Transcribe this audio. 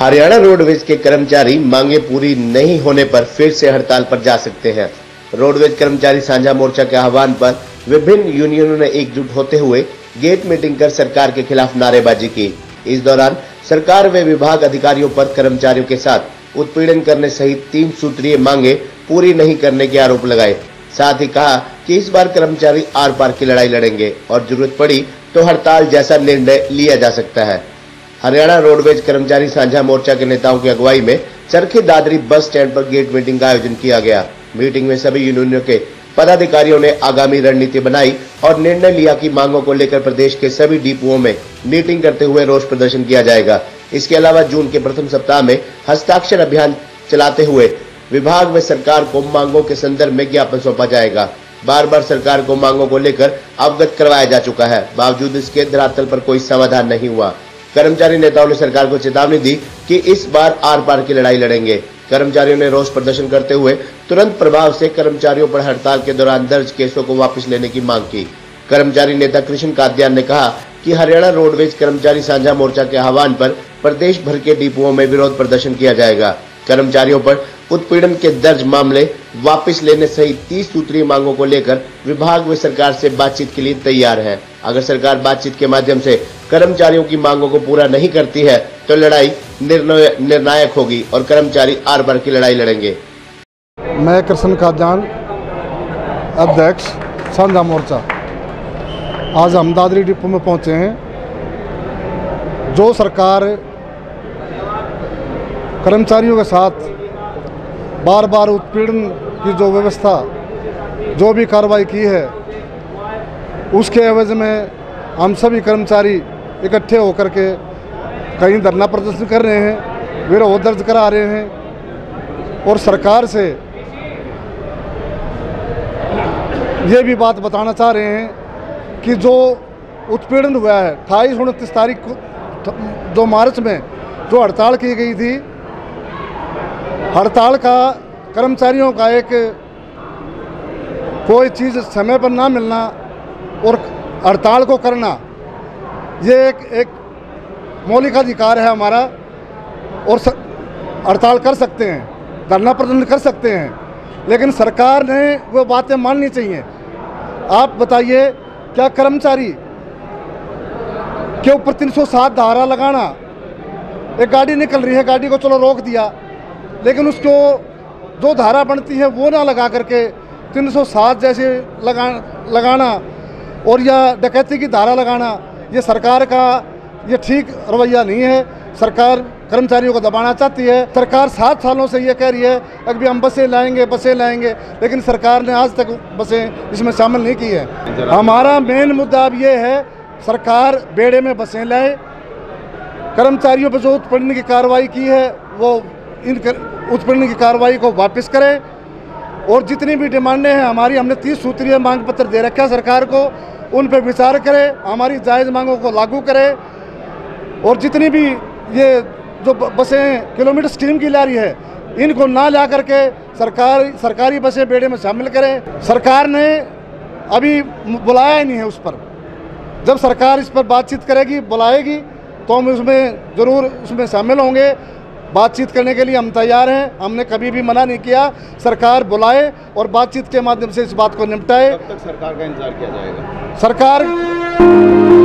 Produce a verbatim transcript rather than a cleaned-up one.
Haryana roadways के कर्मचारी मांगे पूरी नहीं होने पर फिर से हड़ताल पर जा सकते हैं। रोडवेज कर्मचारी संझा मोर्चा के आह्वान पर विभिन्न यूनियनों ने एकजुट होते हुए गेट मीटिंग कर सरकार के खिलाफ नारेबाजी की। इस दौरान सरकार व विभाग अधिकारियों पर कर्मचारियों के साथ उत्पीड़न करने सहित तीन सूत्रीय मांगे पूरी नहीं करने के आरोप लगाए। साथ ही कहा कि इस बार कर्मचारी आर पार की लड़ाई लड़ेंगे और जरूरत पड़ी तो हड़ताल जैसा निर्णय लिया जा सकता है। हरियाणा रोडवेज कर्मचारी सांझा मोर्चा के नेताओं की अगुवाई में चरखी दादरी बस स्टैंड पर गेट मीटिंग का आयोजन किया गया। मीटिंग में सभी यूनियनों के पदाधिकारियों ने आगामी रणनीति बनाई और निर्णय लिया कि मांगों को लेकर प्रदेश के सभी डिपुओं में मीटिंग करते हुए रोष प्रदर्शन किया जाएगा। इसके अलावा जून के प्रथम सप्ताह में हस्ताक्षर अभियान चलाते हुए विभाग में सरकार को मांगों के संदर्भ में ज्ञापन सौंपा जाएगा। बार बार सरकार को मांगों को लेकर अवगत करवाया जा चुका है, बावजूद इसके धरातल पर कोई समाधान नहीं हुआ। कर्मचारी नेताओं ने सरकार को चेतावनी दी कि इस बार आर पार की लड़ाई लड़ेंगे। कर्मचारियों ने रोष प्रदर्शन करते हुए तुरंत प्रभाव से कर्मचारियों पर हड़ताल के दौरान दर्ज केसों को वापस लेने की मांग की। कर्मचारी नेता कृष्ण कादियान ने कहा कि हरियाणा रोडवेज कर्मचारी सांझा मोर्चा के आह्वान पर प्रदेश भर के डिपुओं में विरोध प्रदर्शन किया जाएगा। कर्मचारियों पर उत्पीड़न के दर्ज मामले वापस लेने सहित तीस सूत्रीय मांगों को लेकर विभाग व सरकार से बातचीत के लिए तैयार है। अगर सरकार बातचीत के माध्यम से कर्मचारियों की मांगों को पूरा नहीं करती है तो लड़ाई निर्णायक होगी और कर्मचारी आर पार की लड़ाई लड़ेंगे। मैं कृष्ण कादियान, अध्यक्ष सांझा मोर्चा, आज हम दादरी डिपो में पहुंचे हैं। जो सरकार कर्मचारियों के साथ बार बार उत्पीड़न की जो व्यवस्था, जो भी कार्रवाई की है, उसके एवज में हम सभी कर्मचारी इकट्ठे होकर के कहीं धरना प्रदर्शन कर रहे हैं, विरोध दर्ज करा रहे हैं और सरकार से ये भी बात बताना चाह रहे हैं कि जो उत्पीड़न हुआ है अट्ठाईस उनतीस तारीख को दो मार्च में जो हड़ताल की गई थी, हड़ताल का कर्मचारियों का एक कोई चीज़ समय पर ना मिलना और हड़ताल को करना, ये एक एक मौलिक अधिकार है हमारा और हड़ताल कर सकते हैं, धरना प्रदर्शन कर सकते हैं, लेकिन सरकार ने वो बातें माननी चाहिए। आप बताइए, क्या कर्मचारी के ऊपर तीन सौ सात धारा लगाना, एक गाड़ी निकल रही है, गाड़ी को चलो रोक दिया, लेकिन उसको जो धारा बनती है वो ना लगा करके तीन सौ सात जैसे लगा लगाना और या डकैती की धारा लगाना, ये सरकार का ये ठीक रवैया नहीं है। सरकार कर्मचारियों को दबाना चाहती है। सरकार सात सालों से ये कह रही है अभी हम बसें लाएंगे बसें लाएंगे लेकिन सरकार ने आज तक बसें इसमें शामिल नहीं की है। हमारा मेन मुद्दा अब ये है, सरकार बेड़े में बसें लाए। कर्मचारियों पर जो उत्पीड़न की कार्रवाई की है वो इन उत्पीड़न की कार्रवाई को वापस करें और जितनी भी डिमांडें हैं हमारी, हमने तीस सूत्रीय मांग पत्र दे रखा है सरकार को, उन पर विचार करें, हमारी जायज़ मांगों को लागू करें और जितनी भी ये जो बसें किलोमीटर स्कीम की ला रही है इनको ना ला करके सरकार सरकारी बसें बेड़े में शामिल करें। सरकार ने अभी बुलाया ही नहीं है उस पर। जब सरकार इस पर बातचीत करेगी, बुलाएगी, तो हम उसमें ज़रूर उसमें शामिल होंगे। बातचीत करने के लिए हम तैयार हैं, हमने कभी भी मना नहीं किया। सरकार बुलाए और बातचीत के माध्यम से इस बात को निपटाए। कब तक सरकार का इंतजार किया जाएगा? सरकार